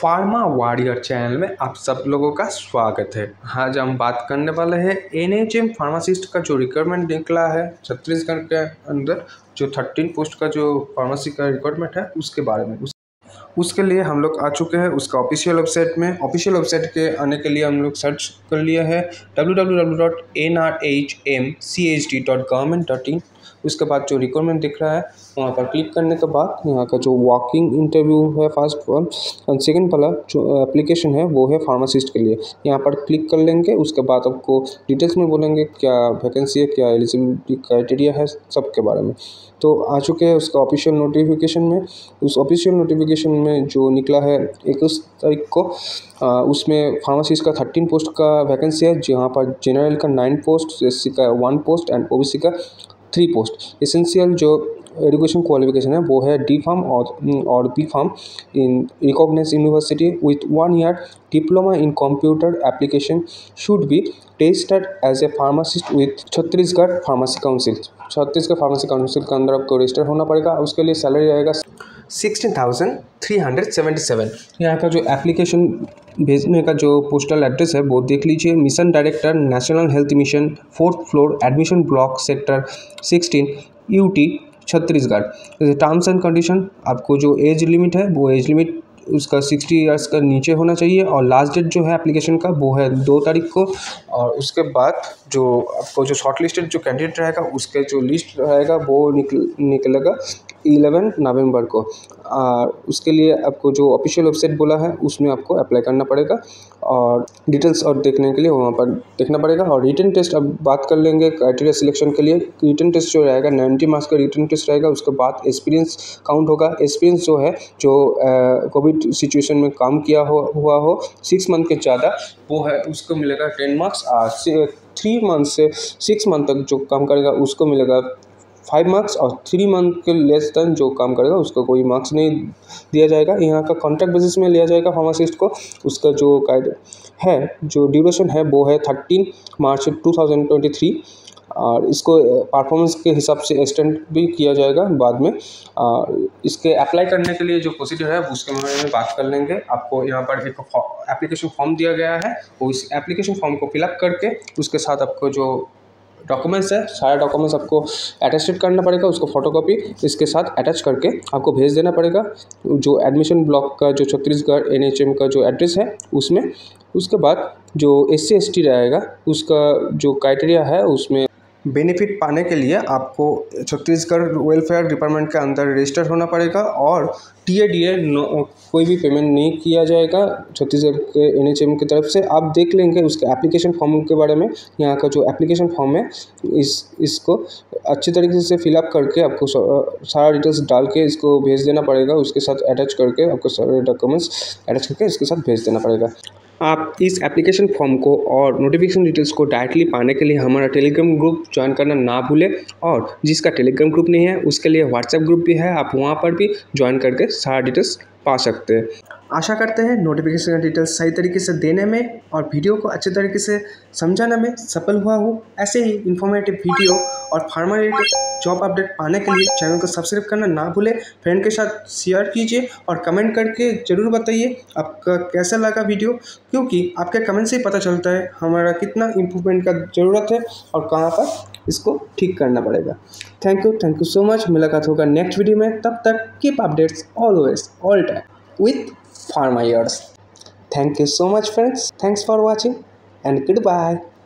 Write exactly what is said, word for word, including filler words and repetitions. Pharma warrior channel में आप सब लोगों का स्वागत है। आज हम बात करने वाले हैं एन एच एम फार्मासिस्ट का जो रिक्वायरमेंट निकला है छत्तीसगढ़ के अंदर, जो थर्टीन पोस्ट का जो फार्मेसी का रिक्वायरमेंट है उसके बारे में। उस, उसके लिए हम लोग आ चुके हैं उसका ऑफिशियल वेबसाइट में। ऑफिशियल वेबसाइट के आने के लिए हम लोग सर्च कर लिया है W W W dot N R H M C H D dot government dot in. उसके बाद जो रिक्वायरमेंट दिख रहा है वहाँ पर क्लिक करने के बाद यहाँ का जो वॉकिंग इंटरव्यू है फर्स्ट वन और सेकेंड वाला जो एप्लीकेशन है वो है फार्मासिस्ट के लिए। यहाँ पर क्लिक कर लेंगे, उसके बाद आपको डिटेल्स में बोलेंगे क्या वैकेंसी है, क्या एलिजिबिलिटी क्राइटेरिया है, सब के बारे में। तो आ चुके हैं उसका ऑफिशियल नोटिफिकेशन में। उस ऑफिशियल नोटिफिकेशन में जो निकला है इक्कीस तारीख को, आ, उसमें फार्मासिस्ट का थर्टीन पोस्ट का वैकेंसी है, जहाँ पर जनरल का नाइन पोस्ट, एस सी का one post and O B C का थ्री पोस्ट। एसेंशियल जो एजुकेशन क्वालिफिकेशन है वो है डी फार्म और और B pharm in recognise university with one year diploma in computer application should be registered as a pharmacist with Chhattisgarh pharmacy council. Chhattisgarh pharmacy council के अंदर आपको रजिस्टर होना पड़ेगा। उसके लिए सैलरी आएगा sixteen thousand three hundred seventy seven. यहाँ का जो एप्लीकेशन भेजने का जो पोस्टल एड्रेस है वो देख लीजिए। Mission director national health mission, fourth floor, admission block, sector sixteen, UT Chhattisgarh. Terms and condition, आपको जो एज लिमिट है वो एज लिमिट उसका सिक्सटी इयर्स का नीचे होना चाहिए और लास्ट डेट जो है एप्लीकेशन का वो है दो तारीख को। और उसके बाद जो आपको जो शॉर्ट लिस्टेड जो कैंडिडेट रहेगा उसके जो लिस्ट रहेगा वो निकल निकलेगा इलेवन नवंबर को। और उसके लिए आपको जो ऑफिशियल वेबसाइट बोला है उसमें आपको अप्लाई करना पड़ेगा और डिटेल्स और देखने के लिए वहाँ पर देखना पड़ेगा। और रिटन टेस्ट अब बात कर लेंगे क्राइटेरिया सिलेक्शन के लिए। रिटन टेस्ट जो रहेगा नाइन्टी मार्क्स का रिटन टेस्ट रहेगा। उसके बाद एक्सपीरियंस काउंट होगा। एक्सपीरियंस जो है जो कोविड सिचुएशन में काम किया हो हुआ हो सिक्स मंथ के ज़्यादा वो है उसको मिलेगा टेन मार्क्स। और थ्री मंथ से सिक्स मंथ तक जो काम करेगा उसको मिलेगा फाइव मार्क्स और थ्री मंथ के लेस देन जो काम करेगा उसको कोई मार्क्स नहीं दिया जाएगा। यहाँ का कॉन्ट्रैक्ट बेसिस में लिया जाएगा फार्मासिस्ट को। उसका जो गाइड है जो ड्यूरेशन है वो है thirteen March two thousand twenty three. और इसको परफॉर्मेंस के हिसाब से एक्सटेंड भी किया जाएगा बाद में। और इसके अप्लाई करने के लिए जो प्रोसीजर है उसके बारे में बात कर लेंगे। आपको यहाँ पर एक एप्लीकेशन फॉर्म दिया गया है, उस एप्लीकेशन फॉर्म को फिलअप करके उसके साथ आपको जो डॉक्यूमेंट्स है सारा डॉक्यूमेंट्स आपको अटैचड करना पड़ेगा, उसको फोटोकॉपी इसके साथ अटैच करके आपको भेज देना पड़ेगा जो एडमिशन ब्लॉक का जो छत्तीसगढ़ एन एच एम का जो एड्रेस है उसमें। उसके बाद जो एस सी एस टी रहेगा उसका जो क्राइटेरिया है उसमें बेनिफिट पाने के लिए आपको छत्तीसगढ़ वेलफेयर डिपार्टमेंट के अंदर रजिस्टर होना पड़ेगा। और टी ए डी ए कोई भी पेमेंट नहीं किया जाएगा छत्तीसगढ़ के एन एच एम की तरफ से। आप देख लेंगे उसके एप्लीकेशन फॉर्म के बारे में। यहाँ का जो एप्लीकेशन फॉर्म है इस इसको अच्छी तरीके से फिलअप करके आपको सारा डिटेल्स डाल के इसको भेज देना पड़ेगा, उसके साथ अटैच करके आपको सारे डॉक्यूमेंट्स अटैच करके इसके साथ भेज देना पड़ेगा। आप इस एप्लीकेशन फॉर्म को और नोटिफिकेशन डिटेल्स को डायरेक्टली पाने के लिए हमारा टेलीग्राम ग्रुप ज्वाइन करना ना भूलें। और जिसका टेलीग्राम ग्रुप नहीं है उसके लिए व्हाट्सएप ग्रुप भी है, आप वहां पर भी ज्वाइन करके सारा डिटेल्स पा सकते हैं। आशा करते हैं नोटिफिकेशन का डिटेल्स सही तरीके से देने में और वीडियो को अच्छे तरीके से समझाने में सफल हुआ हो। ऐसे ही इन्फॉर्मेटिव वीडियो और फार्मा रिलेटेड जॉब अपडेट पाने के लिए चैनल को सब्सक्राइब करना ना भूलें। फ्रेंड के साथ शेयर कीजिए और कमेंट करके ज़रूर बताइए आपका कैसा लगा वीडियो, क्योंकि आपके कमेंट से ही पता चलता है हमारा कितना इम्प्रूवमेंट का ज़रूरत है और कहाँ पर इसको ठीक करना पड़ेगा। Thank you thank you so much. मुलाकात होगा नेक्स्ट वीडियो में। तब तक keep updates always all time with Pharma Warriors. Thank you so much friends. Thanks for watching and goodbye.